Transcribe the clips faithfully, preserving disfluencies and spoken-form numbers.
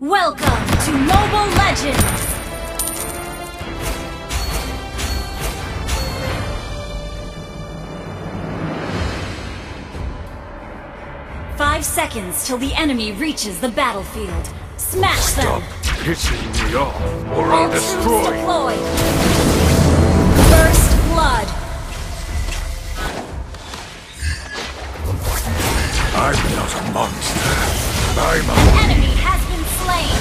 Welcome to Noble Legends! Five seconds till the enemy reaches the battlefield. Smash Stop them! Stop pissing me off, or I'll destroy you! First blood! I'm not a monster. I'm a... An enemy has been slain!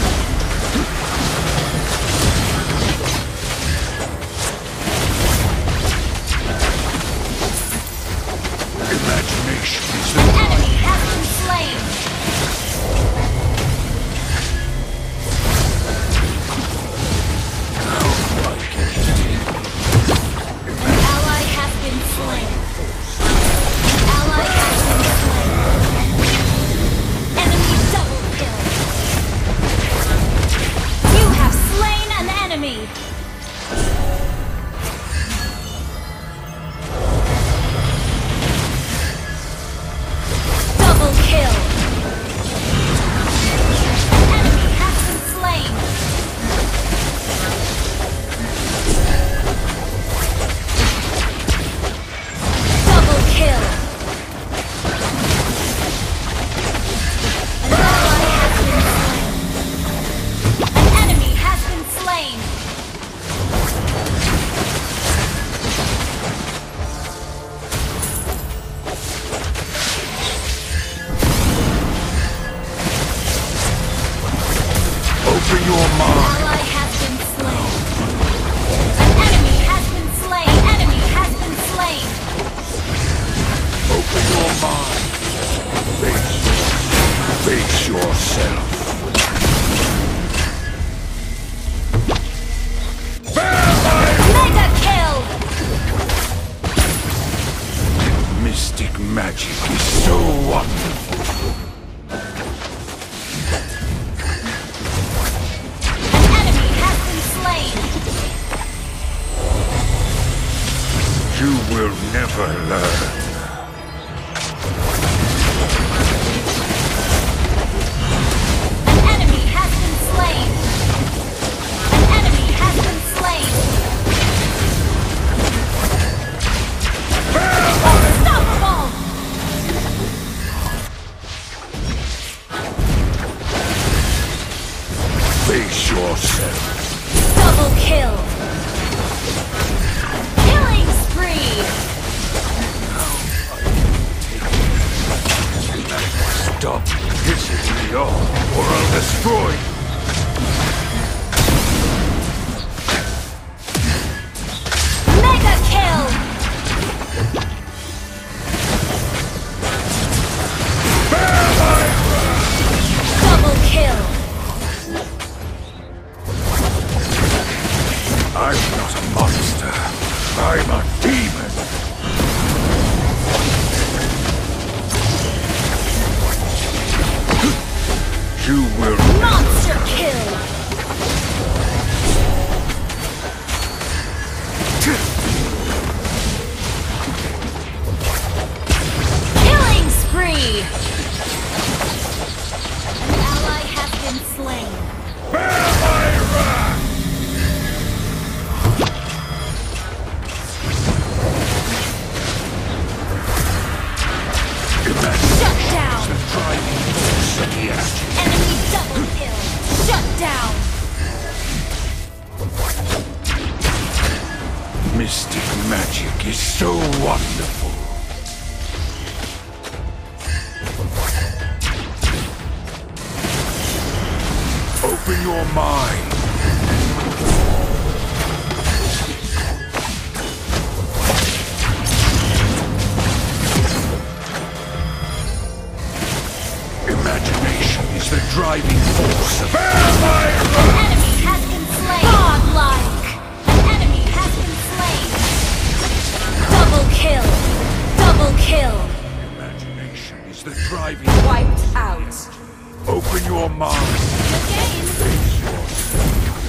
Imagination is the... An enemy has been slain! Oh my God. An ally has been slain. An ally has been slain. Enemy double kill. You have slain an enemy!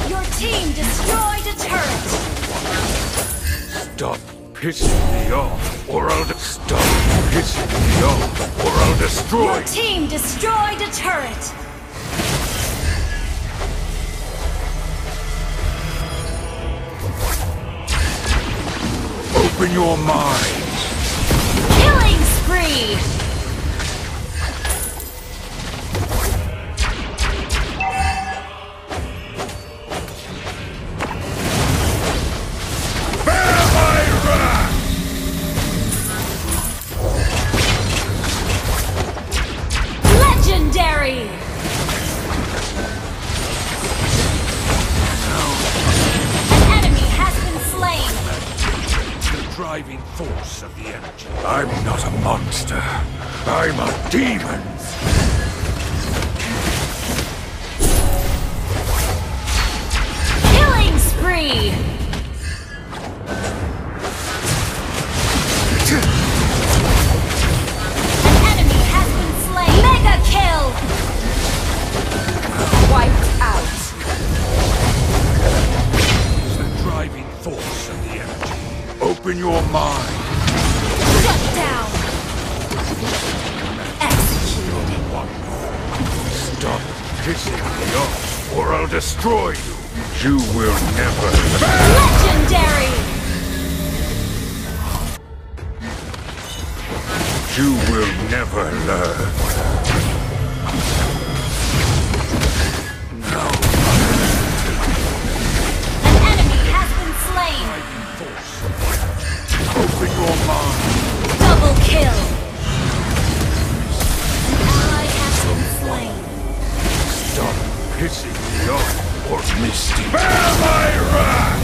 Your team destroyed a turret! Open your minds. Killing spree. Driving force of the energy. I'm not a monster. I'm a demon. Killing spree. An enemy has been slain. Mega kill. Wiped out. The driving force of the energy. Open your mind. Shut down. Executed. Stop pissing me off, or I'll destroy you. You will never. Legendary. You will never learn. No. An enemy has been slain. Force. Open your mind. Double kill. I have been slain. Stop pissing me off, or Misty. Bear my wrath!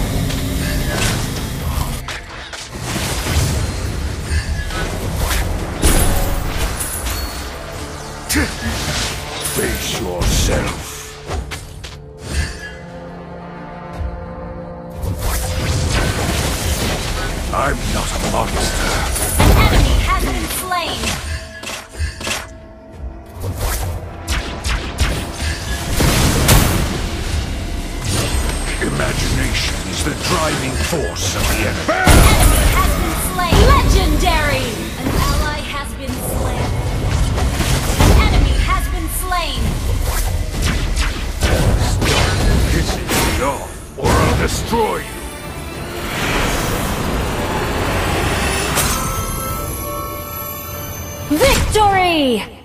Face yourself. I'm not a monster. An enemy has been slain. Imagination is the driving force of the enemy. An enemy has been slain. Legendary! An ally has been slain. An enemy has been slain. Stop pissing me off, or I'll destroy you. Victory!